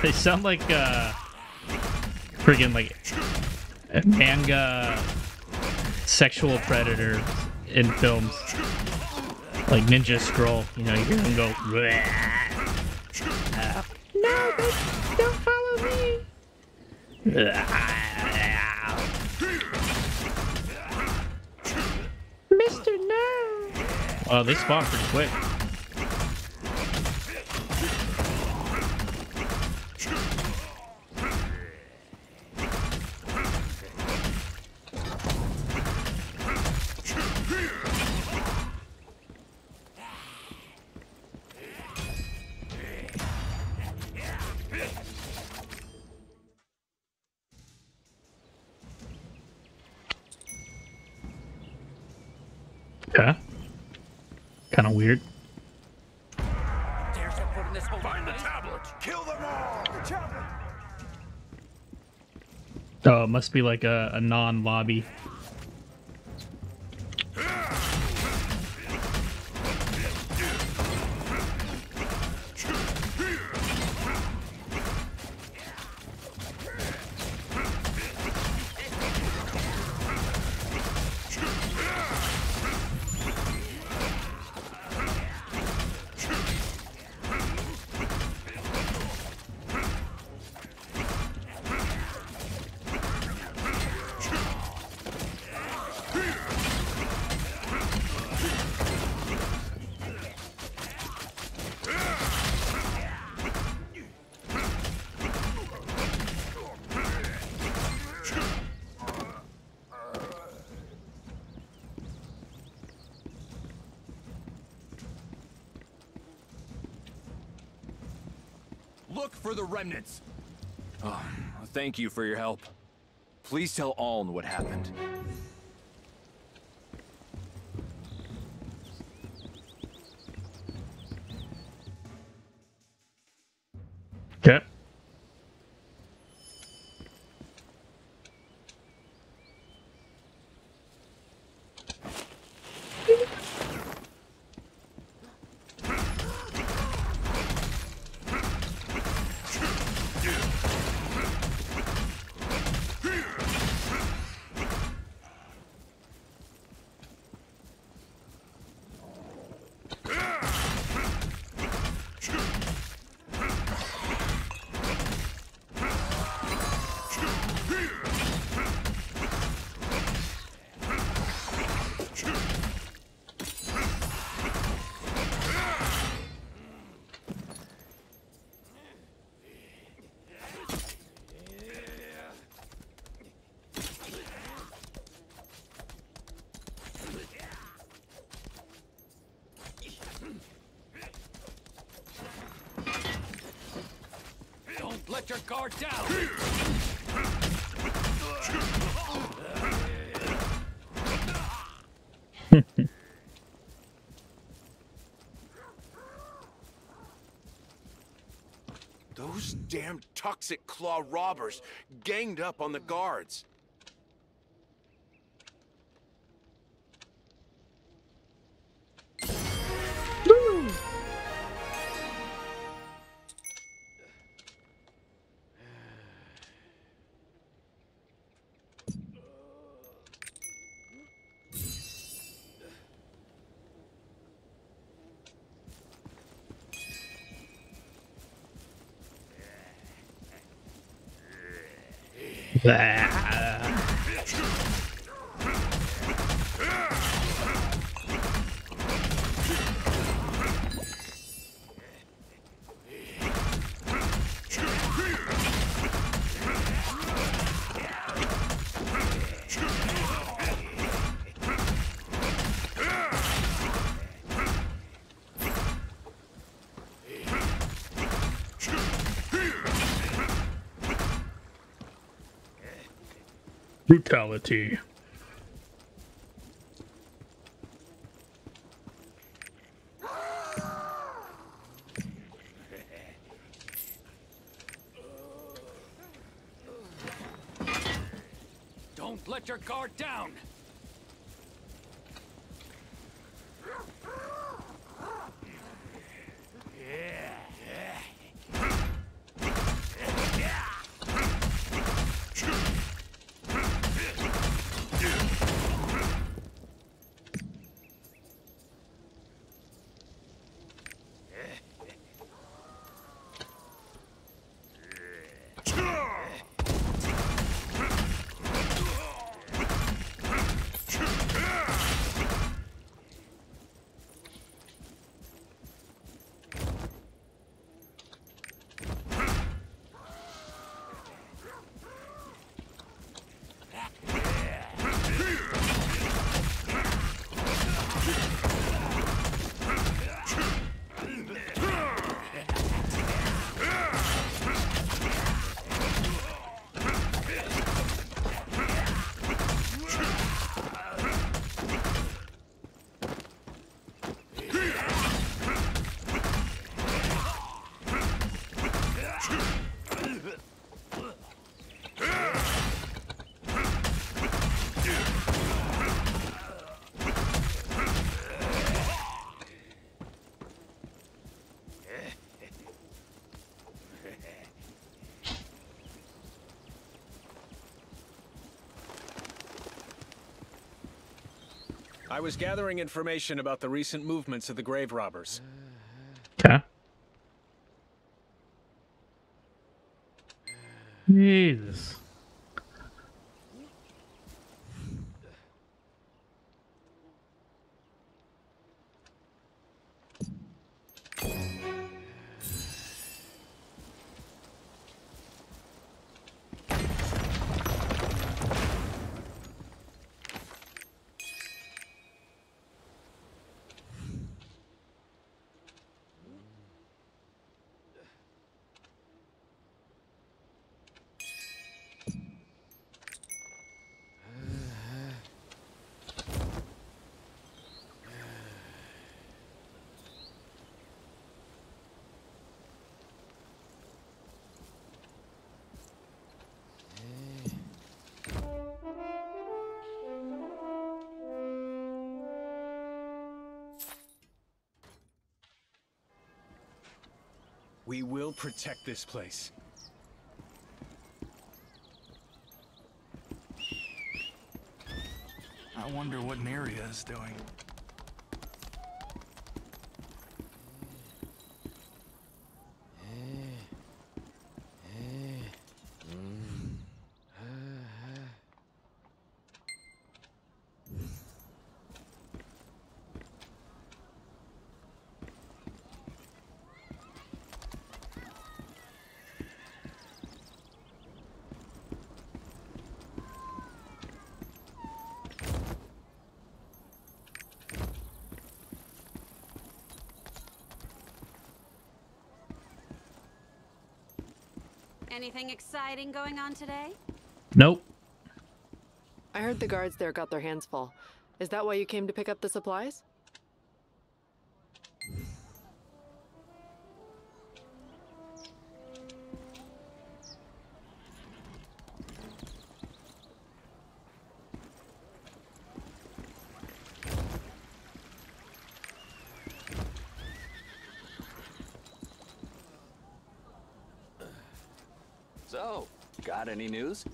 They sound like uh, friggin' like manga sexual predators in films, like Ninja Scroll. You know, you hear them go. Uh, no, they don't follow me. Mister No. Oh, they spawn pretty quick. kind of weird. Find the tablet. Kill them all. Oh, it must be like a, a non-lobby. Look for the remnants. Oh, thank you for your help. Please tell Auln what happened. Okay. Let your guard down! Those damn Toxiclaw robbers ganged up on the guards. Brutality. Don't let your guard down. I was gathering information about the recent movements of the grave robbers. Okay. Jesus. We will protect this place. I wonder what Neria is doing. Anything exciting going on today? Nope. I heard the guards there got their hands full. Is that why you came to pick up the supplies? So, got any news?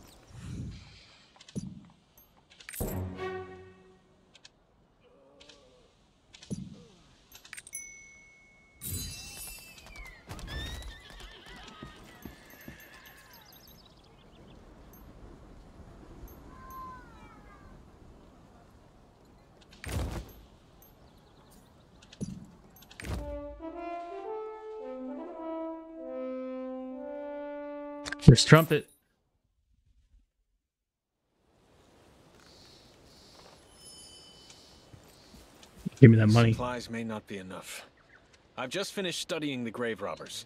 There's Trumpet. Give me that money. Supplies may not be enough. I've just finished studying the grave robbers.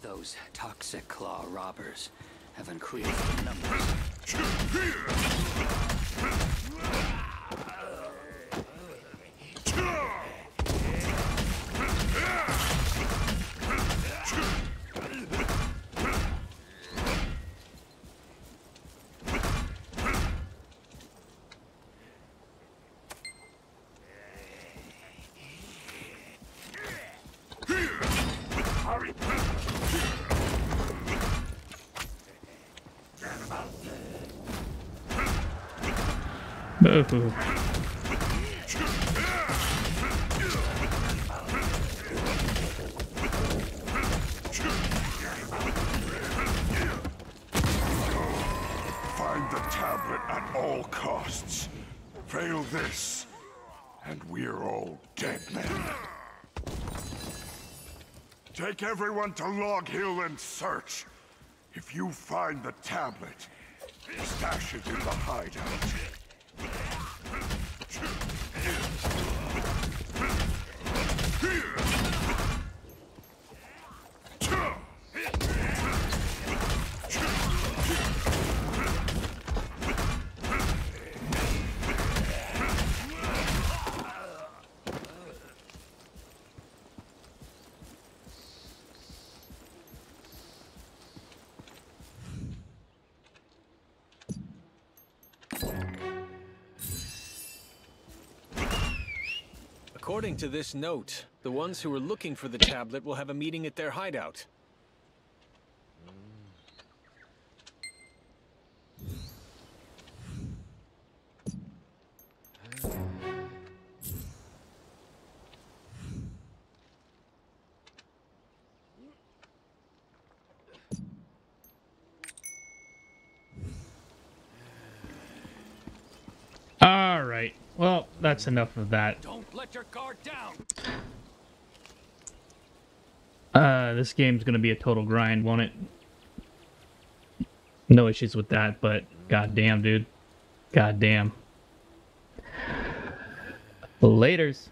Those Toxiclaw robbers have increased in numbers. Ooh. Find the tablet at all costs. Fail this, and we're all dead men. Take everyone to Loghill and search. If you find the tablet, stash it in the hideout. According to this note, the ones who are looking for the tablet will have a meeting at their hideout. All right. Well, that's enough of that. Don't let your guard down. Uh, this game's gonna be a total grind, won't it? No issues with that, but goddamn, dude. Goddamn. Laters.